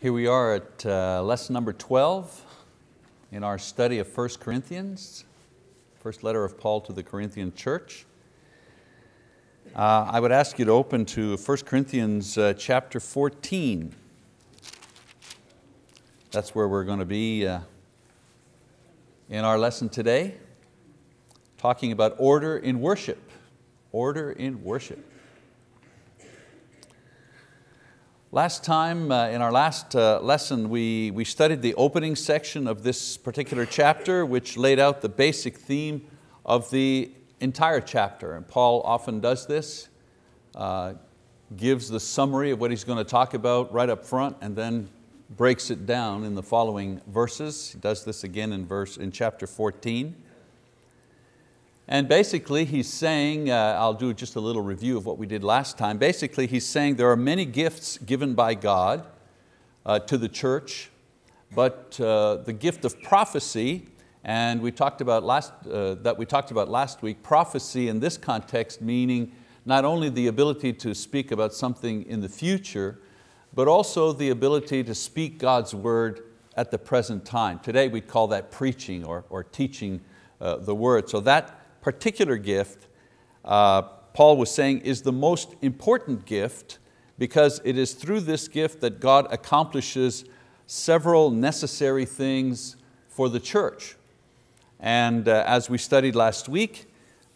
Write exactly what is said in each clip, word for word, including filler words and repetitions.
Here we are at uh, lesson number twelve in our study of First Corinthians, first letter of Paul to the Corinthian church. Uh, I would ask you to open to First Corinthians uh, chapter fourteen. That's where we're going to be uh, in our lesson today, talking about order in worship. Order in worship. Last time, uh, in our last uh, lesson, we, we studied the opening section of this particular chapter, which laid out the basic theme of the entire chapter. And Paul often does this, uh, gives the summary of what he's going to talk about right up front, and then breaks it down in the following verses. He does this again in, verse, in chapter fourteen. And basically he's saying, uh, I'll do just a little review of what we did last time. Basically he's saying there are many gifts given by God uh, to the church, but uh, the gift of prophecy, and we talked about last, uh, that we talked about last week, prophecy in this context meaning not only the ability to speak about something in the future, but also the ability to speak God's word at the present time. Today we call that preaching or, or teaching uh, the word. So that particular gift, uh, Paul was saying, is the most important gift because it is through this gift that God accomplishes several necessary things for the church. And uh, as we studied last week,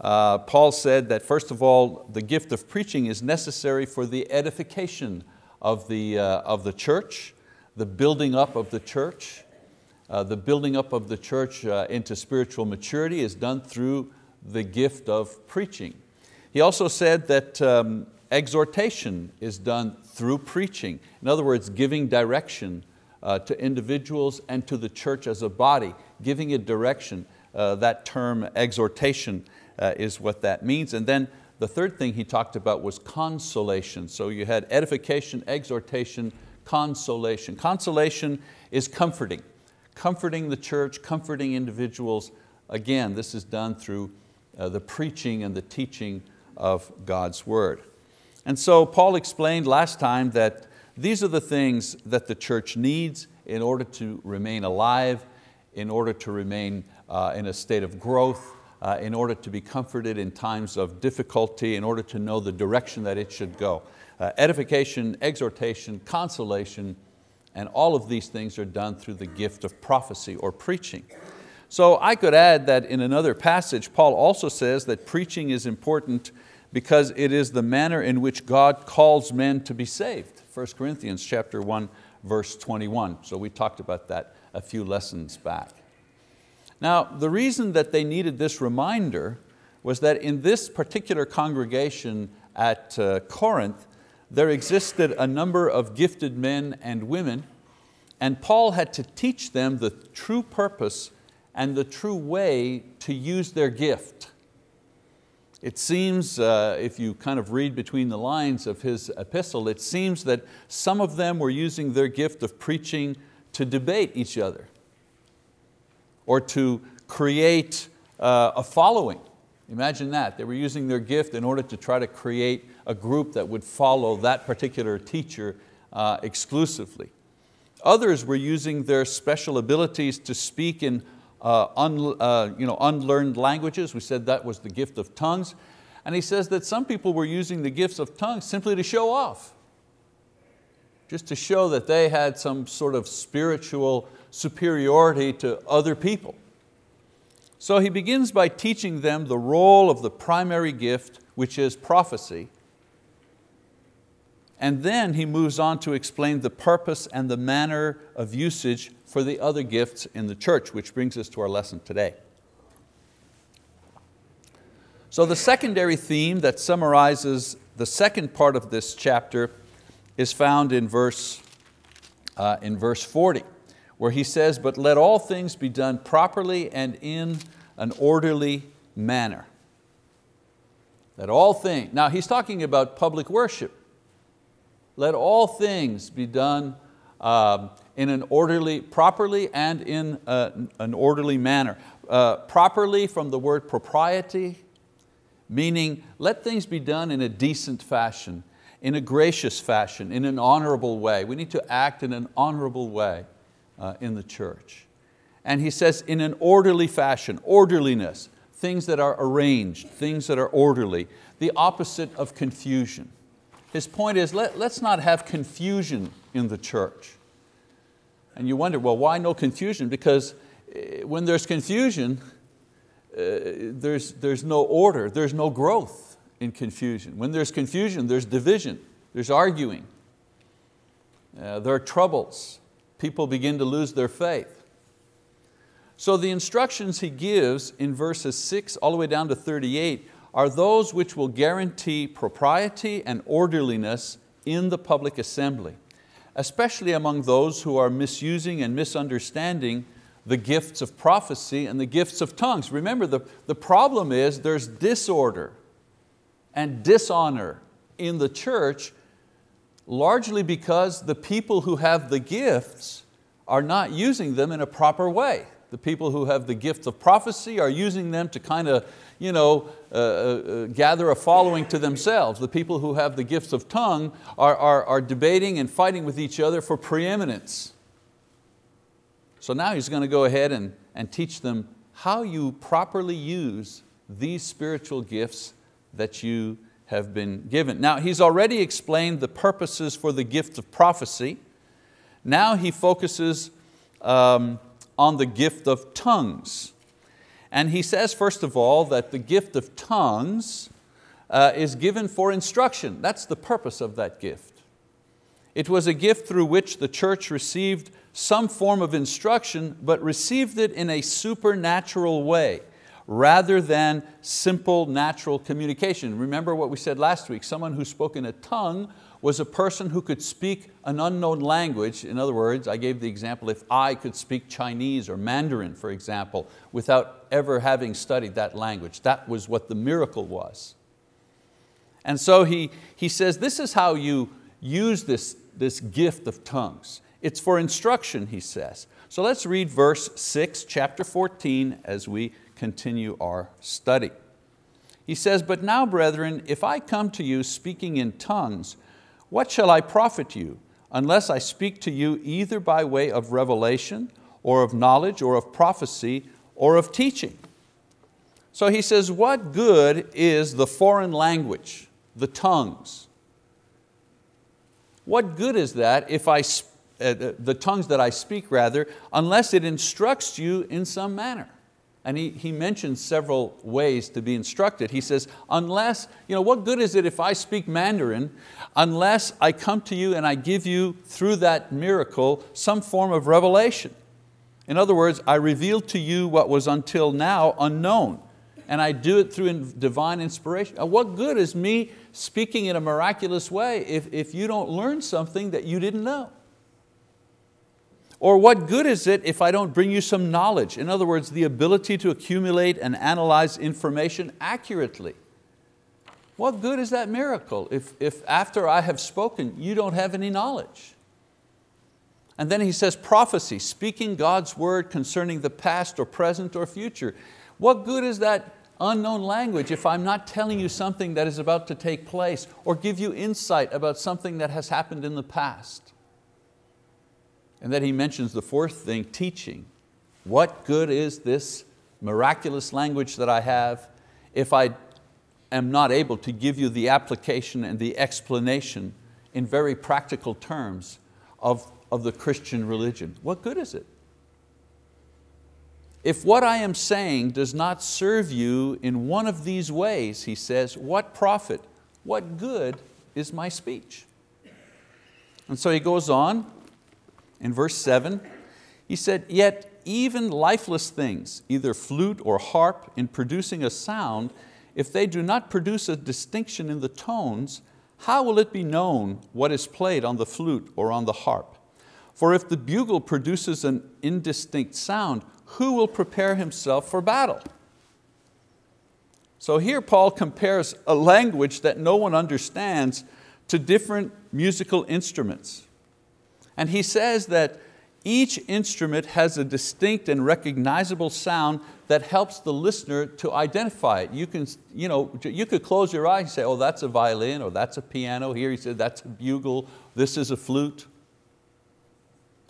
uh, Paul said that first of all, the gift of preaching is necessary for the edification of the, uh, of the church, the building up of the church. Uh, the building up of the church uh, into spiritual maturity is done through the gift of preaching. He also said that um, exhortation is done through preaching. In other words, giving direction uh, to individuals and to the church as a body, giving it direction. Uh, that term exhortation uh, is what that means. And then the third thing he talked about was consolation. So you had edification, exhortation, consolation. Consolation is comforting, comforting the church, comforting individuals. Again, this is done through uh, the preaching and the teaching of God's word. And so Paul explained last time that these are the things that the church needs in order to remain alive, in order to remain uh, in a state of growth, uh, in order to be comforted in times of difficulty, in order to know the direction that it should go. Uh, edification, exhortation, consolation, and all of these things are done through the gift of prophecy or preaching. So I could add that in another passage, Paul also says that preaching is important because it is the manner in which God calls men to be saved. First Corinthians chapter one, verse twenty-one. So we talked about that a few lessons back. Now, the reason that they needed this reminder was that in this particular congregation at uh, Corinth, there existed a number of gifted men and women, and Paul had to teach them the true purpose and the true way to use their gift. It seems, uh, if you kind of read between the lines of his epistle, it seems that some of them were using their gift of preaching to debate each other or to create uh, a following. Imagine that, they were using their gift in order to try to create a group that would follow that particular teacher uh, exclusively. Others were using their special abilities to speak in Uh, un, uh, you know, unlearned languages. We said that was the gift of tongues. And he says that some people were using the gifts of tongues simply to show off, just to show that they had some sort of spiritual superiority to other people. So he begins by teaching them the role of the primary gift, which is prophecy. And then he moves on to explain the purpose and the manner of usage for the other gifts in the church, which brings us to our lesson today. So the secondary theme that summarizes the second part of this chapter is found in verse, uh, in verse forty, where he says, "But let all things be done properly and in an orderly manner." Let all things, now he's talking about public worship. Let all things be done um, in an orderly, properly and in uh, an orderly manner. Uh, properly from the word propriety, meaning let things be done in a decent fashion, in a gracious fashion, in an honorable way. We need to act in an honorable way uh, in the church. And he says in an orderly fashion, orderliness, things that are arranged, things that are orderly, the opposite of confusion. His point is, let, let's not have confusion in the church. And you wonder, well, why no confusion? Because when there's confusion, uh, there's, there's no order, there's no growth in confusion. When there's confusion, there's division, there's arguing, uh, there are troubles, people begin to lose their faith. So the instructions he gives in verses six all the way down to thirty-eight are those which will guarantee propriety and orderliness in the public assembly, especially among those who are misusing and misunderstanding the gifts of prophecy and the gifts of tongues. Remember, the, the problem is there's disorder and dishonor in the church, largely because the people who have the gifts are not using them in a proper way. The people who have the gift of prophecy are using them to kind of, you know, uh, uh, gather a following to themselves. The people who have the gifts of tongue are, are, are debating and fighting with each other for preeminence. So now he's going to go ahead and, and teach them how you properly use these spiritual gifts that you have been given. Now he's already explained the purposes for the gift of prophecy. Now he focuses um, on the gift of tongues. And he says, first of all, that the gift of tongues uh, is given for instruction. That's the purpose of that gift. It was a gift through which the church received some form of instruction, but received it in a supernatural way, rather than simple natural communication. Remember what we said last week, someone who spoke in a tongue was a person who could speak an unknown language. In other words, I gave the example, if I could speak Chinese or Mandarin, for example, without ever having studied that language. That was what the miracle was. And so he, he says, this is how you use this, this gift of tongues. It's for instruction, he says. So let's read verse six, chapter fourteen, as we continue our study. He says, but now, brethren, if I come to you speaking in tongues, what shall I profit you, unless I speak to you either by way of revelation, or of knowledge, or of prophecy, or of teaching? So he says, what good is the foreign language, the tongues? What good is that if I, uh, the tongues that I speak rather, unless it instructs you in some manner? And he, he mentions several ways to be instructed. He says, unless, you know, what good is it if I speak Mandarin unless I come to you and I give you through that miracle some form of revelation? In other words, I reveal to you what was until now unknown, and I do it through in divine inspiration. What good is me speaking in a miraculous way if, if you don't learn something that you didn't know? Or what good is it if I don't bring you some knowledge? In other words, the ability to accumulate and analyze information accurately. What good is that miracle if, if after I have spoken you don't have any knowledge? And then he says prophecy, speaking God's word concerning the past or present or future. What good is that unknown language if I'm not telling you something that is about to take place or give you insight about something that has happened in the past? And then he mentions the fourth thing, teaching. What good is this miraculous language that I have if I am not able to give you the application and the explanation in very practical terms of, of the Christian religion? What good is it? If what I am saying does not serve you in one of these ways, he says, what profit, what good is my speech? And so he goes on. In verse seven, he said, yet even lifeless things, either flute or harp, in producing a sound, if they do not produce a distinction in the tones, how will it be known what is played on the flute or on the harp? For if the bugle produces an indistinct sound, who will prepare himself for battle? So here Paul compares a language that no one understands to different musical instruments. And he says that each instrument has a distinct and recognizable sound that helps the listener to identify it. You, can, you, know, you could close your eyes and say, oh, that's a violin, or that's a piano. Here he said, that's a bugle, this is a flute.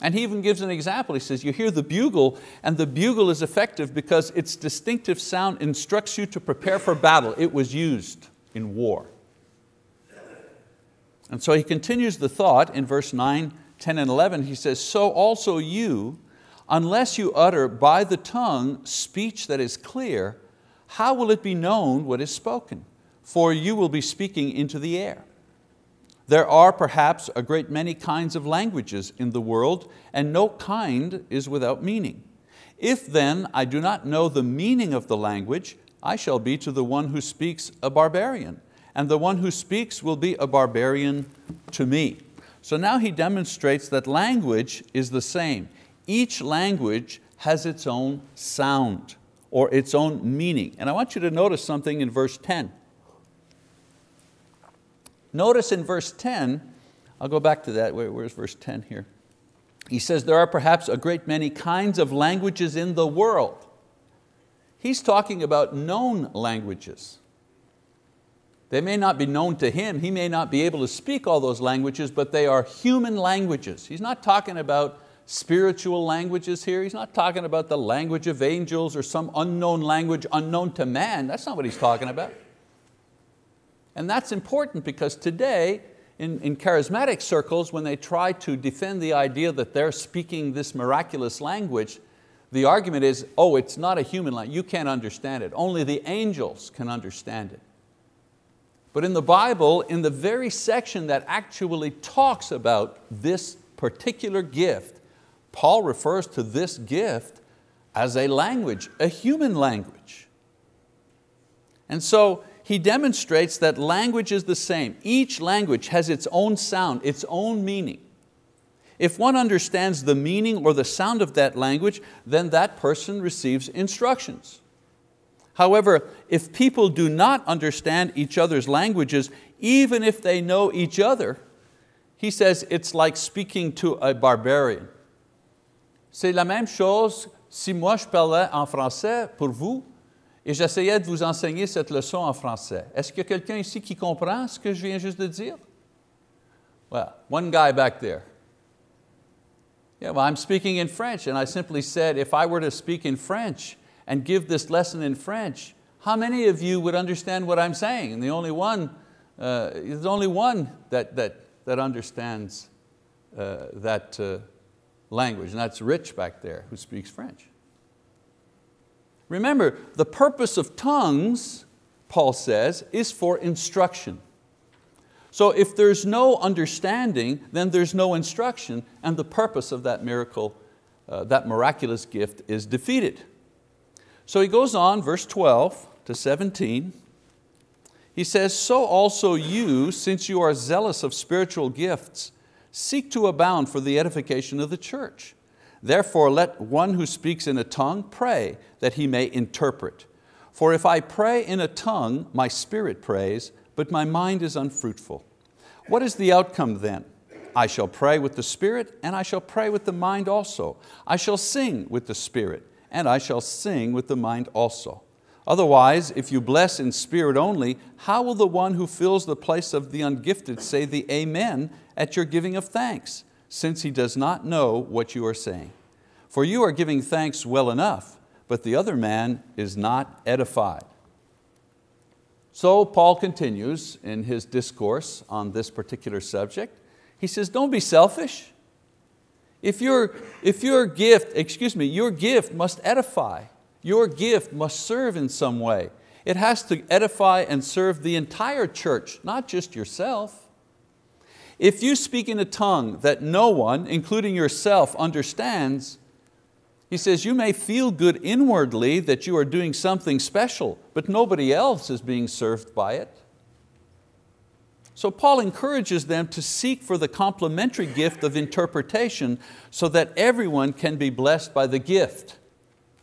And he even gives an example. He says, you hear the bugle, and the bugle is effective because its distinctive sound instructs you to prepare for battle. It was used in war. And so he continues the thought in verse nine, ten, and eleven. He says, so also you, unless you utter by the tongue speech that is clear, how will it be known what is spoken? For you will be speaking into the air. There are perhaps a great many kinds of languages in the world, and no kind is without meaning. If then I do not know the meaning of the language, I shall be to the one who speaks a barbarian, and the one who speaks will be a barbarian to me. So now he demonstrates that language is the same. Each language has its own sound or its own meaning. And I want you to notice something in verse ten. Notice in verse ten, I'll go back to that, Wait, where's verse ten here? He says, there are perhaps a great many kinds of languages in the world. He's talking about known languages. They may not be known to him, he may not be able to speak all those languages, but they are human languages. He's not talking about spiritual languages here, he's not talking about the language of angels or some unknown language unknown to man, that's not what he's talking about. And that's important because today, in, in charismatic circles, when they try to defend the idea that they're speaking this miraculous language, the argument is, oh, it's not a human language, you can't understand it. Only the angels can understand it. But in the Bible, in the very section that actually talks about this particular gift, Paul refers to this gift as a language, a human language. And so, he demonstrates that language is the same. Each language has its own sound, its own meaning. If one understands the meaning or the sound of that language, then that person receives instructions. However, if people do not understand each other's languages, even if they know each other, he says it's like speaking to a barbarian. C'est la même chose si moi je parlais en français pour vous, et j'essayais de vous enseigner cette leçon en français. Est-ce qu'il y a quelqu'un ici qui comprend ce que je viens juste de dire? Well, one guy back there. Yeah, well, I'm speaking in French, and I simply said, if I were to speak in French and give this lesson in French, how many of you would understand what I'm saying? And the only one, uh, there's only one that, that, that understands uh, that uh, language, and that's Rich back there who speaks French. Remember, the purpose of tongues, Paul says, is for instruction. So if there's no understanding, then there's no instruction, and the purpose of that miracle, uh, that miraculous gift is defeated. So he goes on, verse twelve to seventeen. He says, so also you, since you are zealous of spiritual gifts, seek to abound for the edification of the church. Therefore let one who speaks in a tongue pray that he may interpret. For if I pray in a tongue, my spirit prays, but my mind is unfruitful. What is the outcome then? I shall pray with the spirit, and I shall pray with the mind also. I shall sing with the spirit, and I shall sing with the mind also. Otherwise, if you bless in spirit only, how will the one who fills the place of the ungifted say the amen at your giving of thanks? Since he does not know what you are saying. For you are giving thanks well enough, but the other man is not edified. So Paul continues in his discourse on this particular subject. He says, don't be selfish. If your, if your gift, excuse me, your gift must edify. Your gift must serve in some way. It has to edify and serve the entire church, not just yourself. If you speak in a tongue that no one, including yourself, understands, he says, you may feel good inwardly that you are doing something special, but nobody else is being served by it. So Paul encourages them to seek for the complementary gift of interpretation so that everyone can be blessed by the gift.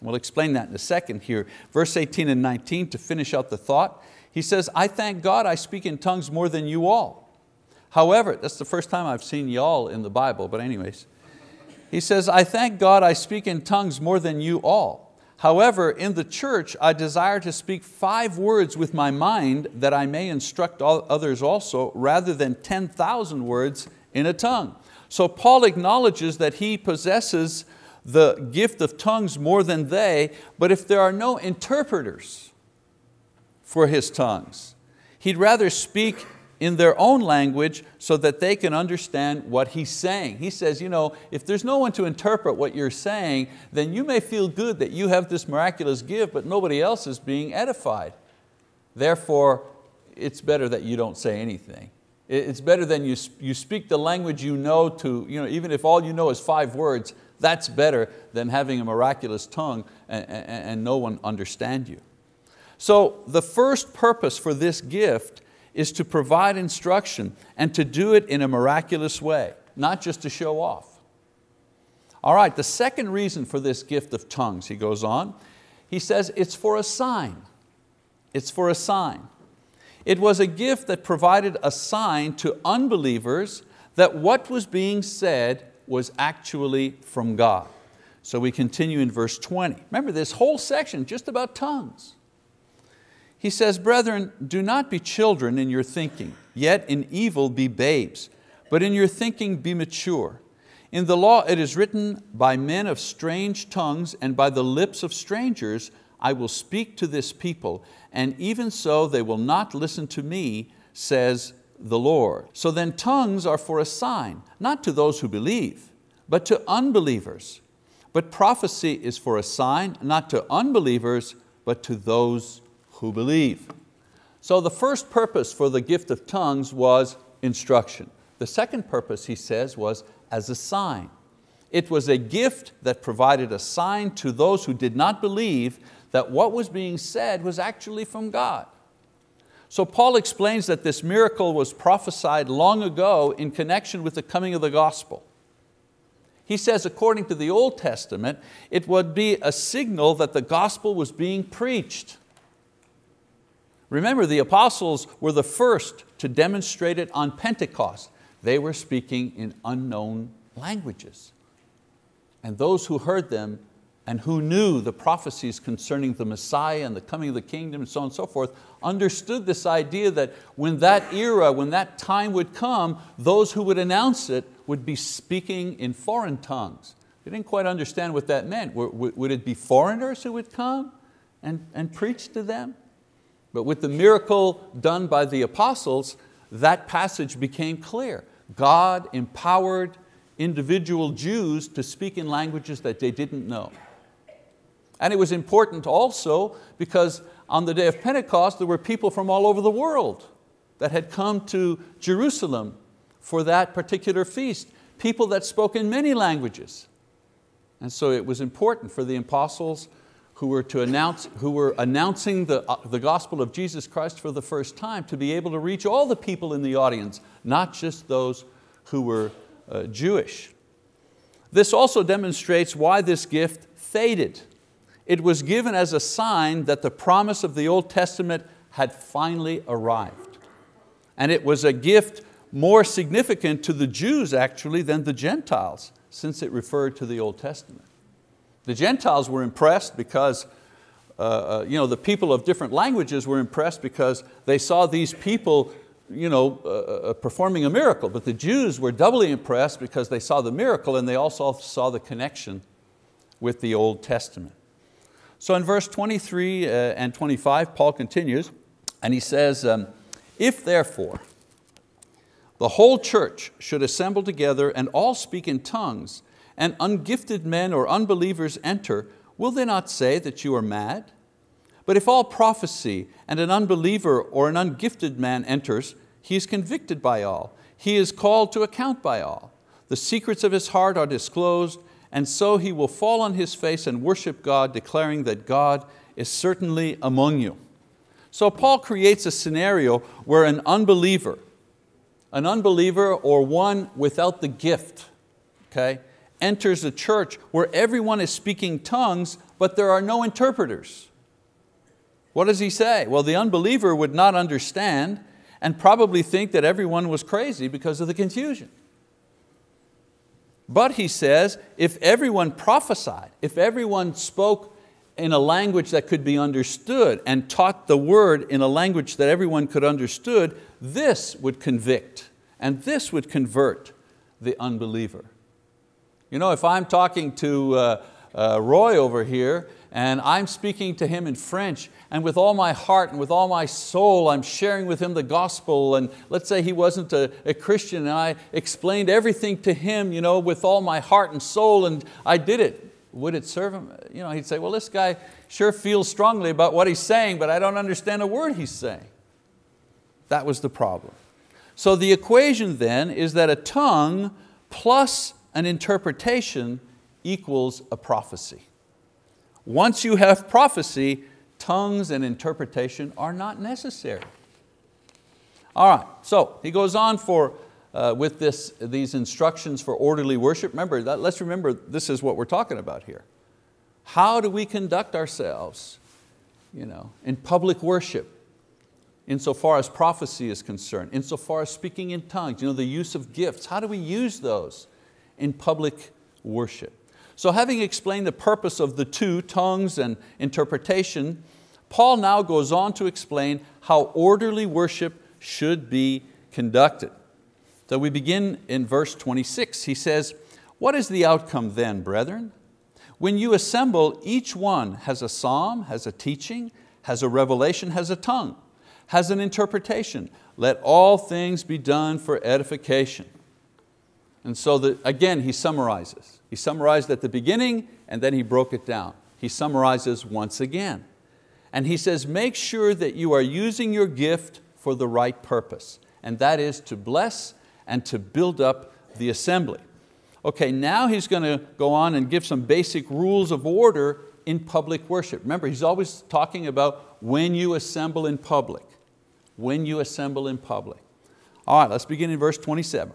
We'll explain that in a second here. Verse eighteen and nineteen, to finish out the thought, he says, I thank God I speak in tongues more than you all. However, that's the first time I've seen y'all in the Bible, but anyways. He says, I thank God I speak in tongues more than you all. However, in the church I desire to speak five words with my mind, that I may instruct all others also, rather than ten thousand words in a tongue. So Paul acknowledges that he possesses the gift of tongues more than they, but if there are no interpreters for his tongues, he'd rather speak in their own language so that they can understand what he's saying. He says, you know, if there's no one to interpret what you're saying, then you may feel good that you have this miraculous gift, but nobody else is being edified. Therefore, it's better that you don't say anything. It's better than you, you speak the language you know to, you know, even if all you know is five words, that's better than having a miraculous tongue and, and, and no one understand you. So the first purpose for this gift is to provide instruction and to do it in a miraculous way, not just to show off. All right, the second reason for this gift of tongues, he goes on, he says it's for a sign. It's for a sign. It was a gift that provided a sign to unbelievers that what was being said was actually from God. So we continue in verse twenty. Remember, this whole section just about tongues. He says, brethren, do not be children in your thinking, yet in evil be babes, but in your thinking be mature. In the law it is written, by men of strange tongues and by the lips of strangers I will speak to this people, and even so they will not listen to me, says the Lord. So then tongues are for a sign, not to those who believe, but to unbelievers. But prophecy is for a sign, not to unbelievers, but to those who believe. So the first purpose for the gift of tongues was instruction. The second purpose, he says, was as a sign. It was a gift that provided a sign to those who did not believe that what was being said was actually from God. So Paul explains that this miracle was prophesied long ago in connection with the coming of the gospel. He says, according to the Old Testament, it would be a signal that the gospel was being preached. Remember, the apostles were the first to demonstrate it on Pentecost. They were speaking in unknown languages. And those who heard them and who knew the prophecies concerning the Messiah and the coming of the kingdom and so on and so forth, understood this idea that when that era, when that time would come, those who would announce it would be speaking in foreign tongues. They didn't quite understand what that meant. Would it be foreigners who would come and, and preach to them? But with the miracle done by the apostles, that passage became clear. God empowered individual Jews to speak in languages that they didn't know. And it was important also because on the day of Pentecost, there were people from all over the world that had come to Jerusalem for that particular feast, people that spoke in many languages. And so it was important for the apostles who were, to announce, who were announcing the, uh, the gospel of Jesus Christ for the first time, to be able to reach all the people in the audience, not just those who were uh, Jewish. This also demonstrates why this gift faded. It was given as a sign that the promise of the Old Testament had finally arrived. And it was a gift more significant to the Jews actually than the Gentiles, since it referred to the Old Testament. The Gentiles were impressed because uh, you know, the people of different languages were impressed because they saw these people you know, uh, performing a miracle. But the Jews were doubly impressed because they saw the miracle and they also saw the connection with the Old Testament. So in verse twenty-three and twenty-five, Paul continues and he says, if therefore the whole church should assemble together and all speak in tongues, and ungifted men or unbelievers enter, will they not say that you are mad? But if all prophecy and an unbeliever or an ungifted man enters, he is convicted by all. He is called to account by all. The secrets of his heart are disclosed, and so he will fall on his face and worship God, declaring that God is certainly among you. So Paul creates a scenario where an unbeliever, an unbeliever or one without the gift, okay, enters a church where everyone is speaking tongues, but there are no interpreters. What does he say? Well, the unbeliever would not understand and probably think that everyone was crazy because of the confusion. But he says, if everyone prophesied, if everyone spoke in a language that could be understood and taught the word in a language that everyone could understand, this would convict and this would convert the unbeliever. You know, if I'm talking to uh, uh, Roy over here and I'm speaking to him in French, and with all my heart and with all my soul I'm sharing with him the gospel, and let's say he wasn't a, a Christian and I explained everything to him, you know, with all my heart and soul, and I did it, would it serve him? You know, he'd say, well, this guy sure feels strongly about what he's saying, but I don't understand a word he's saying. That was the problem. So the equation then is that a tongue plus an interpretation equals a prophecy. Once you have prophecy, tongues and interpretation are not necessary. All right, so he goes on for, uh, with this, these instructions for orderly worship. Remember, that, let's remember this is what we're talking about here. How do we conduct ourselves, you know, in public worship, insofar as prophecy is concerned, insofar as speaking in tongues, you know, the use of gifts? How do we use those in public worship? So having explained the purpose of the two, tongues and interpretation, Paul now goes on to explain how orderly worship should be conducted. So we begin in verse twenty-six. He says, what is the outcome then, brethren? When you assemble, each one has a psalm, has a teaching, has a revelation, has a tongue, has an interpretation. Let all things be done for edification. And so the, again, he summarizes. He summarized at the beginning and then he broke it down. He summarizes once again. And he says, make sure that you are using your gift for the right purpose, and that is to bless and to build up the assembly. Okay, now he's going to go on and give some basic rules of order in public worship. Remember, he's always talking about when you assemble in public. When you assemble in public. All right, let's begin in verse twenty-seven.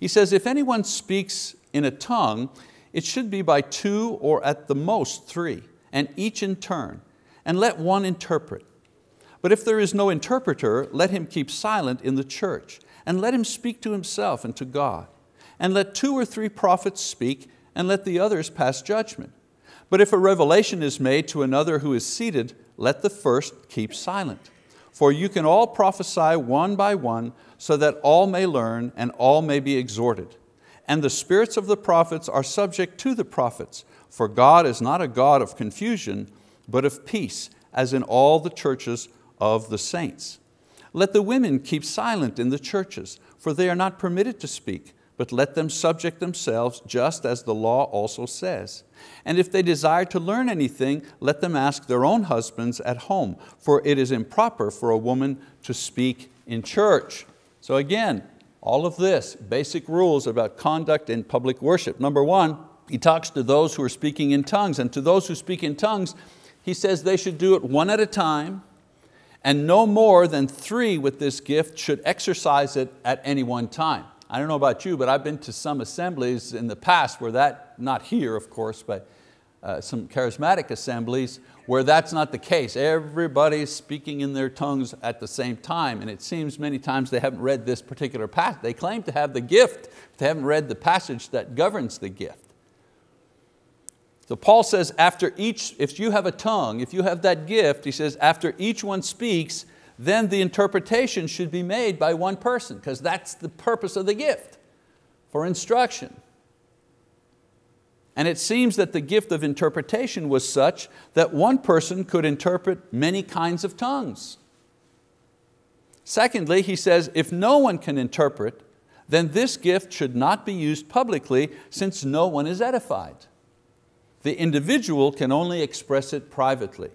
He says, if anyone speaks in a tongue, it should be by two or at the most three, and each in turn, and let one interpret. But if there is no interpreter, let him keep silent in the church, and let him speak to himself and to God. And let two or three prophets speak, and let the others pass judgment. But if a revelation is made to another who is seated, let the first keep silent. For you can all prophesy one by one, so that all may learn and all may be exhorted. And the spirits of the prophets are subject to the prophets, for God is not a God of confusion, but of peace, as in all the churches of the saints. Let the women keep silent in the churches, for they are not permitted to speak, but let them subject themselves, just as the law also says. And if they desire to learn anything, let them ask their own husbands at home, for it is improper for a woman to speak in church. So again, all of this, basic rules about conduct in public worship. Number one, he talks to those who are speaking in tongues, and to those who speak in tongues, he says they should do it one at a time, and no more than three with this gift should exercise it at any one time. I don't know about you, but I've been to some assemblies in the past where that, not here of course, but uh, some charismatic assemblies where that's not the case. Everybody's speaking in their tongues at the same time, and it seems many times they haven't read this particular passage. They claim to have the gift, but they haven't read the passage that governs the gift. So Paul says after each, if you have a tongue, if you have that gift, he says after each one speaks, then the interpretation should be made by one person, because that's the purpose of the gift, for instruction. And it seems that the gift of interpretation was such that one person could interpret many kinds of tongues. Secondly, he says, if no one can interpret, then this gift should not be used publicly, since no one is edified. The individual can only express it privately.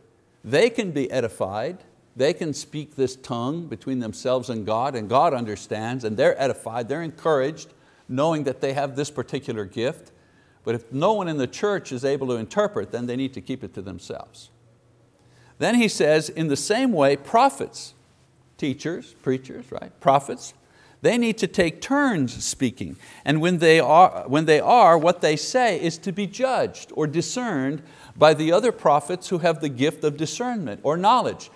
They can be edified. They can speak this tongue between themselves and God, and God understands, and they're edified, they're encouraged, knowing that they have this particular gift. But if no one in the church is able to interpret, then they need to keep it to themselves. Then he says, in the same way, prophets, teachers, preachers, right? Prophets, they need to take turns speaking. And when they are, when they are, what they say is to be judged or discerned by the other prophets who have the gift of discernment or knowledge.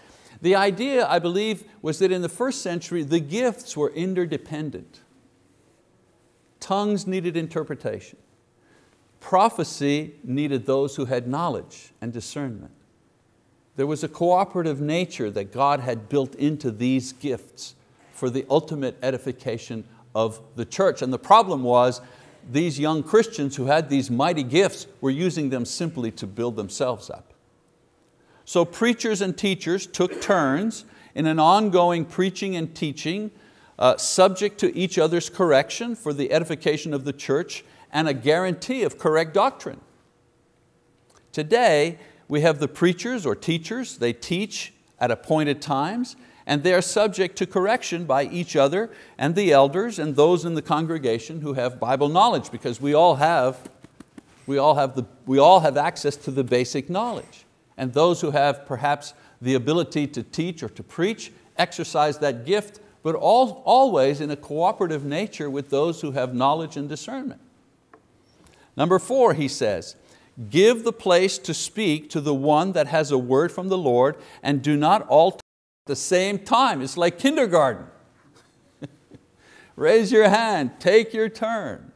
The idea, I believe, was that in the first century, the gifts were interdependent. Tongues needed interpretation. prophecy needed those who had knowledge and discernment. There was a cooperative nature that God had built into these gifts for the ultimate edification of the church. And the problem was these young Christians who had these mighty gifts were using them simply to build themselves up. So preachers and teachers took turns in an ongoing preaching and teaching, uh, subject to each other's correction for the edification of the church and a guarantee of correct doctrine. Today, we have the preachers or teachers. They teach at appointed times and they are subject to correction by each other and the elders and those in the congregation who have Bible knowledge, because we all have, we all have, the, we all have access to the basic knowledge. And those who have perhaps the ability to teach or to preach exercise that gift, but all, always in a cooperative nature with those who have knowledge and discernment. Number four, he says, give the place to speak to the one that has a word from the Lord, and do not all talk at the same time. It's like kindergarten. Raise your hand, take your turn.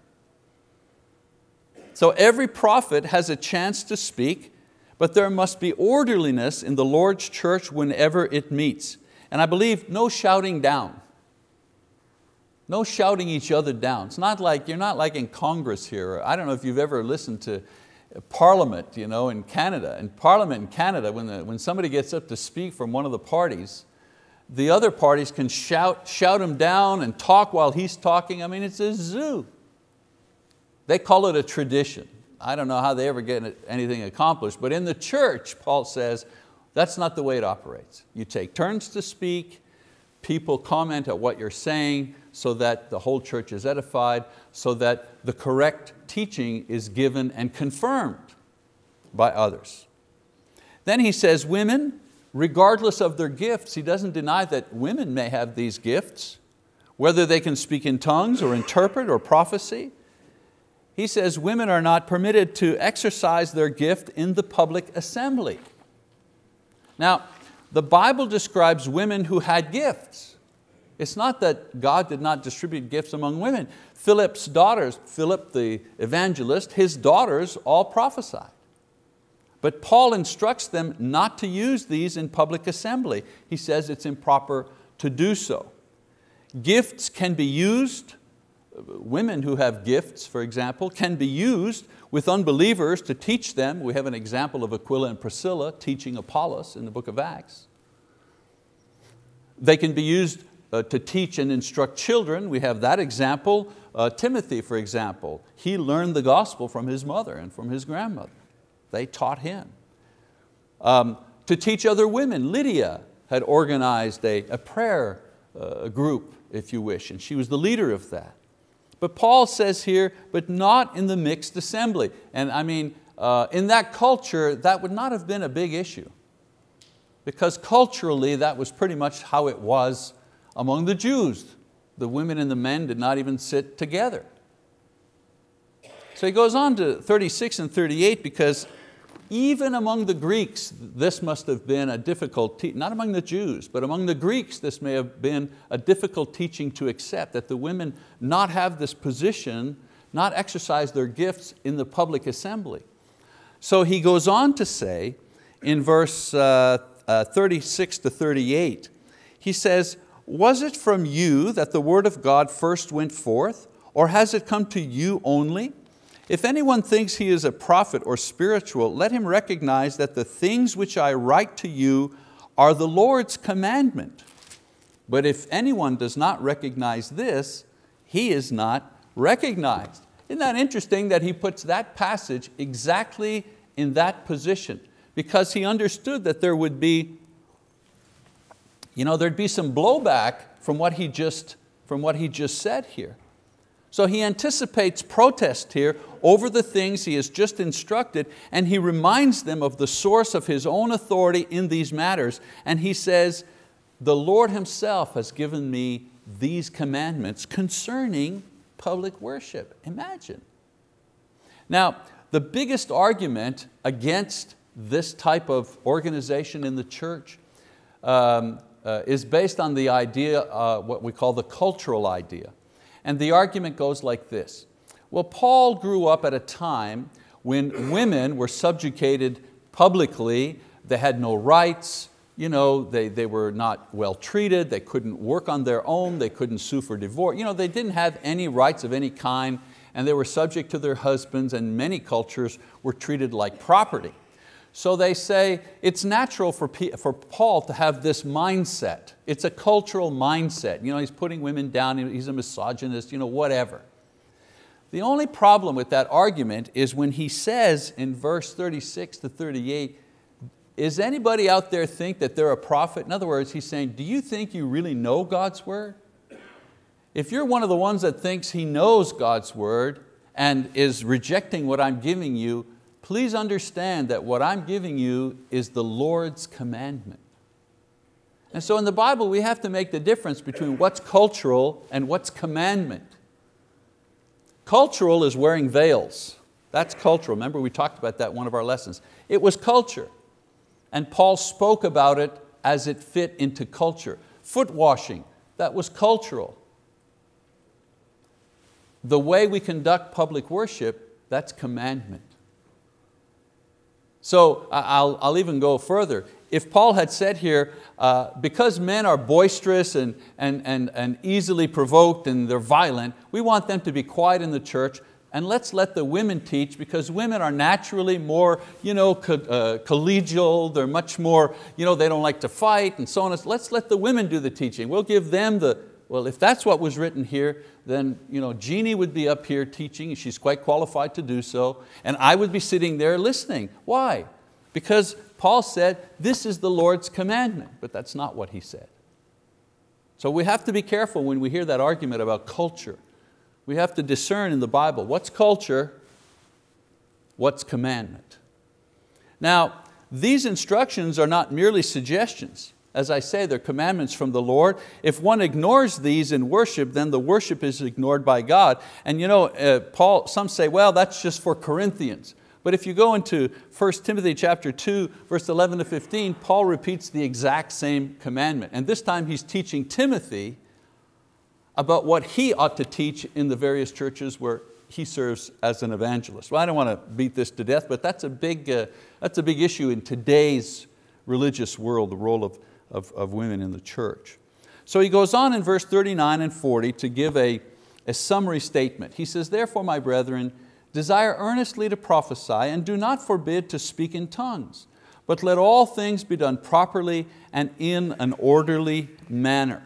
So every prophet has a chance to speak, but there must be orderliness in the Lord's church whenever it meets. And I believe no shouting down. No shouting each other down. It's not like, you're not like in Congress here. I don't know if you've ever listened to Parliament, you know, in Canada. In Parliament in Canada, when, the, when somebody gets up to speak from one of the parties, the other parties can shout, shout him down and talk while he's talking. I mean, it's a zoo. They call it a tradition. I don't know how they ever get anything accomplished, but in the church, Paul says, that's not the way it operates. You take turns to speak, people comment at what you're saying so that the whole church is edified, so that the correct teaching is given and confirmed by others. Then he says women, regardless of their gifts, he doesn't deny that women may have these gifts, whether they can speak in tongues or interpret or prophesy. He says women are not permitted to exercise their gift in the public assembly. Now, the Bible describes women who had gifts. It's not that God did not distribute gifts among women. Philip's daughters, Philip the evangelist, his daughters all prophesied. But Paul instructs them not to use these in public assembly. He says it's improper to do so. Gifts can be used. Women who have gifts, for example, can be used with unbelievers to teach them. We have an example of Aquila and Priscilla teaching Apollos in the book of Acts. They can be used uh, to teach and instruct children. We have that example. Uh, Timothy, for example, he learned the gospel from his mother and from his grandmother. They taught him. Um, to teach other women, Lydia had organized a, a prayer uh, group, if you wish, and she was the leader of that. But Paul says here, but not in the mixed assembly. And I mean, uh, in that culture, that would not have been a big issue, because culturally that was pretty much how it was among the Jews. The women and the men did not even sit together. So he goes on to thirty-six and thirty-eight, because even among the Greeks, this must have been a difficult, not among the Jews, but among the Greeks, this may have been a difficult teaching to accept, that the women not have this position, not exercise their gifts in the public assembly. So he goes on to say in verse uh, uh, thirty-six to thirty-eight, he says, was it from you that the word of God first went forth, or has it come to you only? If anyone thinks he is a prophet or spiritual, let him recognize that the things which I write to you are the Lord's commandment. But if anyone does not recognize this, he is not recognized. Isn't that interesting that he puts that passage exactly in that position? Because he understood that there would be, you know, there'd be some blowback from what he just, from what he just said here. So he anticipates protest here over the things he has just instructed, and he reminds them of the source of his own authority in these matters. And he says, the Lord himself has given me these commandments concerning public worship. Imagine. Now, the biggest argument against this type of organization in the church um, uh, is based on the idea, uh, what we call the cultural idea. And the argument goes like this. Well, Paul grew up at a time when women were subjugated publicly. They had no rights, you know, they, they were not well treated, they couldn't work on their own, they couldn't sue for divorce. You know, they didn't have any rights of any kind, and they were subject to their husbands, and many cultures were treated like property. So they say it's natural for, P for Paul to have this mindset. It's a cultural mindset. You know, he's putting women down, he's a misogynist, you know, whatever. The only problem with that argument is when he says in verse thirty-six to thirty-eight, is anybody out there think that they're a prophet? In other words, he's saying, do you think you really know God's word? If you're one of the ones that thinks he knows God's word and is rejecting what I'm giving you, please understand that what I'm giving you is the Lord's commandment. And so in the Bible, we have to make the difference between what's cultural and what's commandment. Cultural is wearing veils. That's cultural. Remember, we talked about that in one of our lessons. It was culture. And Paul spoke about it as it fit into culture. Foot washing, that was cultural. The way we conduct public worship, that's commandment. So I'll, I'll even go further. If Paul had said here, uh, because men are boisterous and, and, and, and easily provoked and they're violent, we want them to be quiet in the church. And let's let the women teach, because women are naturally more you know, co uh, collegial, they're much more, you know, they don't like to fight and so on. Let's let the women do the teaching. We'll give them the, well, if that's what was written here, then you know, Jeannie would be up here teaching, she's quite qualified to do so, and I would be sitting there listening. Why? Because Paul said, this is the Lord's commandment, but that's not what he said. So we have to be careful when we hear that argument about culture. We have to discern in the Bible what's culture, what's commandment. Now, these instructions are not merely suggestions. As I say, they're commandments from the Lord. If one ignores these in worship, then the worship is ignored by God. And you know, uh, Paul, some say, well, that's just for Corinthians. But if you go into First Timothy chapter two, verse eleven to fifteen, Paul repeats the exact same commandment. And this time he's teaching Timothy about what he ought to teach in the various churches where he serves as an evangelist. Well, I don't want to beat this to death, but that's a big, uh, that's a big issue in today's religious world, the role of, of, of women in the church. So he goes on in verse thirty-nine and forty to give a, a summary statement. He says, therefore, my brethren, desire earnestly to prophesy and do not forbid to speak in tongues, but let all things be done properly and in an orderly manner.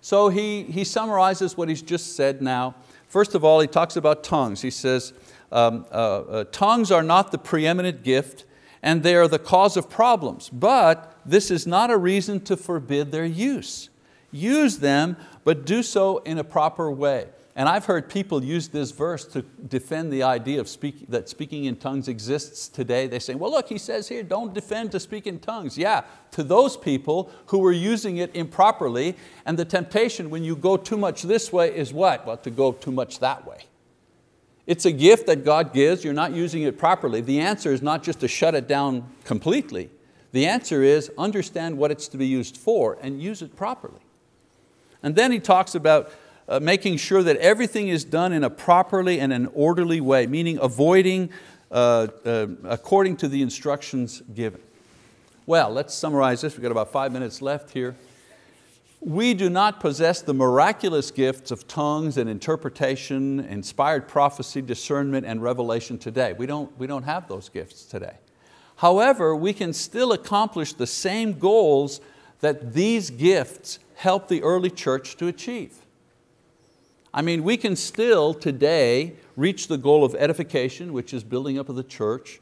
So he, he summarizes what he's just said now. First of all, he talks about tongues. He says, um, uh, uh, tongues are not the preeminent gift, and they are the cause of problems, but this is not a reason to forbid their use. Use them, but do so in a proper way. And I've heard people use this verse to defend the idea of speak, that speaking in tongues exists today. They say, well, look, he says here, don't defend to speak in tongues. Yeah, to those people who were using it improperly, and the temptation when you go too much this way is what? Well, to go too much that way. It's a gift that God gives, you're not using it properly. The answer is not just to shut it down completely. The answer is understand what it's to be used for and use it properly. And then he talks about Uh, making sure that everything is done in a properly and an orderly way, meaning avoiding uh, uh, according to the instructions given. Well, let's summarize this. We've got about five minutes left here. We do not possess the miraculous gifts of tongues and interpretation, inspired prophecy, discernment, and revelation today. We don't, we don't have those gifts today. However, we can still accomplish the same goals that these gifts helped the early church to achieve. I mean, we can still today reach the goal of edification, which is building up of the church,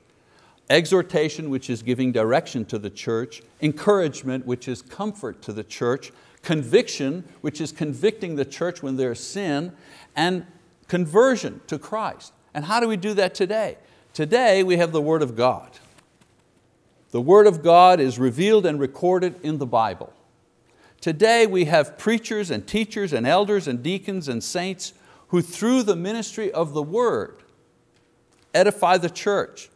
exhortation, which is giving direction to the church, encouragement, which is comfort to the church, conviction, which is convicting the church when there's sin, and conversion to Christ. And how do we do that today? Today we have the Word of God. The Word of God is revealed and recorded in the Bible. Today we have preachers and teachers and elders and deacons and saints who through the ministry of the word edify the church.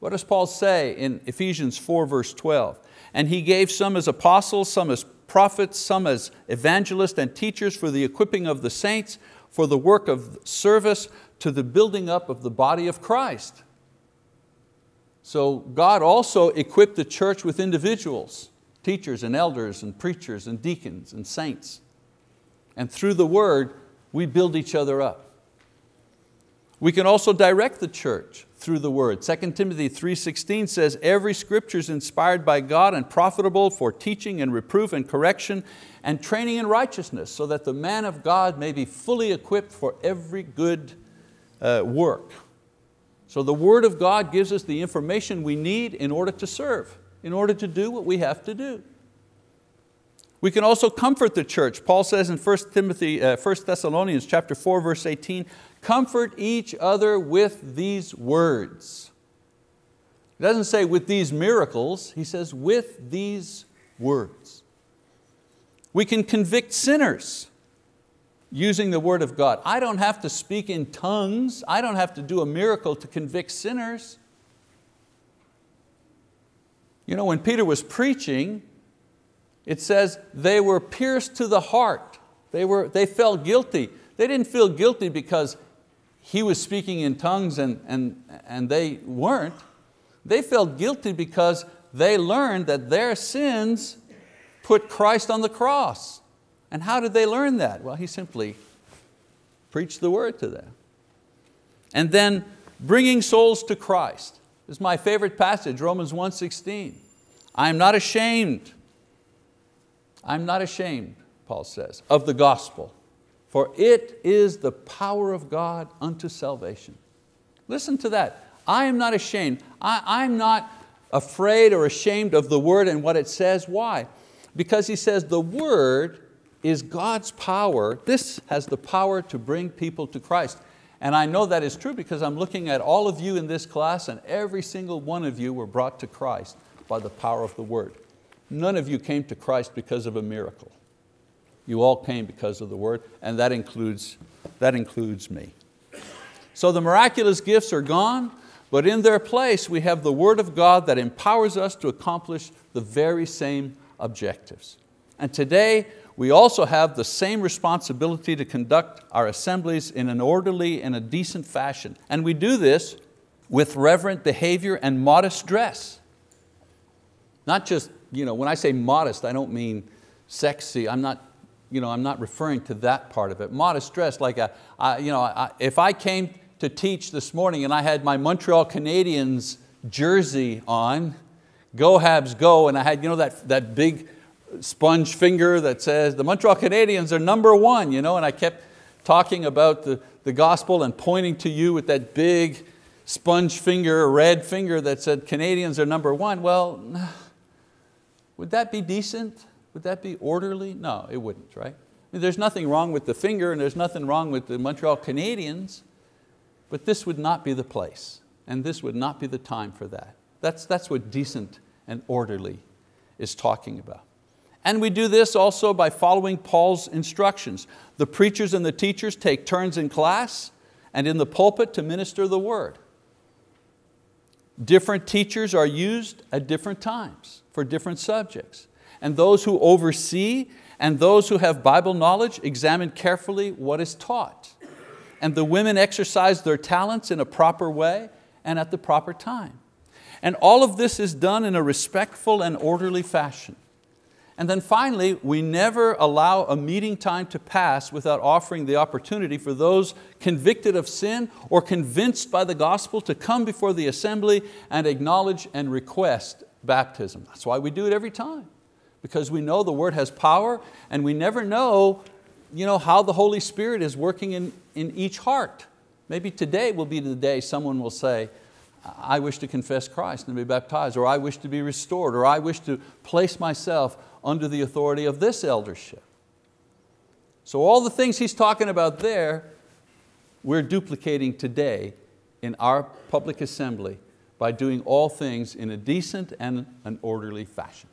What does Paul say in Ephesians four verse twelve? And he gave some as apostles, some as prophets, some as evangelists and teachers for the equipping of the saints, for the work of service, to the building up of the body of Christ. So God also equipped the church with individuals, teachers and elders and preachers and deacons and saints. And through the word, we build each other up. We can also direct the church through the word. Second Timothy three sixteen says, every scripture is inspired by God and profitable for teaching and reproof and correction and training in righteousness, so that the man of God may be fully equipped for every good uh, work. So the word of God gives us the information we need in order to serve, in order to do what we have to do. We can also comfort the church. Paul says in First Timothy, uh, First Thessalonians chapter four, verse eighteen, comfort each other with these words. He doesn't say with these miracles, he says with these words. We can convict sinners using the word of God. I don't have to speak in tongues. I don't have to do a miracle to convict sinners. You know, when Peter was preaching, it says they were pierced to the heart. They, were, they felt guilty. They didn't feel guilty because he was speaking in tongues and, and, and they weren't. They felt guilty because they learned that their sins put Christ on the cross. And how did they learn that? Well, he simply preached the word to them. And then bringing souls to Christ. This is my favorite passage, Romans one sixteen. I am not ashamed. I'm not ashamed, Paul says, of the gospel, for it is the power of God unto salvation. Listen to that. I am not ashamed. I, I'm not afraid or ashamed of the word and what it says. Why? Because he says the word is God's power. This has the power to bring people to Christ. And I know that is true because I'm looking at all of you in this class, and every single one of you were brought to Christ by the power of the word. None of you came to Christ because of a miracle. You all came because of the word, and that includes, that includes me. So the miraculous gifts are gone, but in their place we have the word of God that empowers us to accomplish the very same objectives. And today, we also have the same responsibility to conduct our assemblies in an orderly and a decent fashion. And we do this with reverent behavior and modest dress. Not just, you know, when I say modest, I don't mean sexy. I'm not, you know, I'm not referring to that part of it. Modest dress, like a, I, you know, I, if I came to teach this morning and I had my Montreal Canadiens jersey on, go Habs go, and I had, you know, that, that big sponge finger that says the Montreal Canadiens are number one, you know, and I kept talking about the, the gospel and pointing to you with that big sponge finger, red finger that said Canadians are number one. Well, would that be decent? Would that be orderly? No, it wouldn't, right? I mean, there's nothing wrong with the finger and there's nothing wrong with the Montreal Canadiens, but this would not be the place and this would not be the time for that. That's, that's what decent and orderly is talking about. And we do this also by following Paul's instructions. The preachers and the teachers take turns in class and in the pulpit to minister the word. Different teachers are used at different times for different subjects. And those who oversee and those who have Bible knowledge examine carefully what is taught. And the women exercise their talents in a proper way and at the proper time. And all of this is done in a respectful and orderly fashion. And then finally, we never allow a meeting time to pass without offering the opportunity for those convicted of sin or convinced by the gospel to come before the assembly and acknowledge and request baptism. That's why we do it every time, because we know the word has power and we never know, you know, how the Holy Spirit is working in, in each heart. Maybe today will be the day someone will say, I wish to confess Christ and be baptized, or I wish to be restored, or I wish to place myself under the authority of this eldership. So all the things he's talking about there, we're duplicating today in our public assembly by doing all things in a decent and an orderly fashion.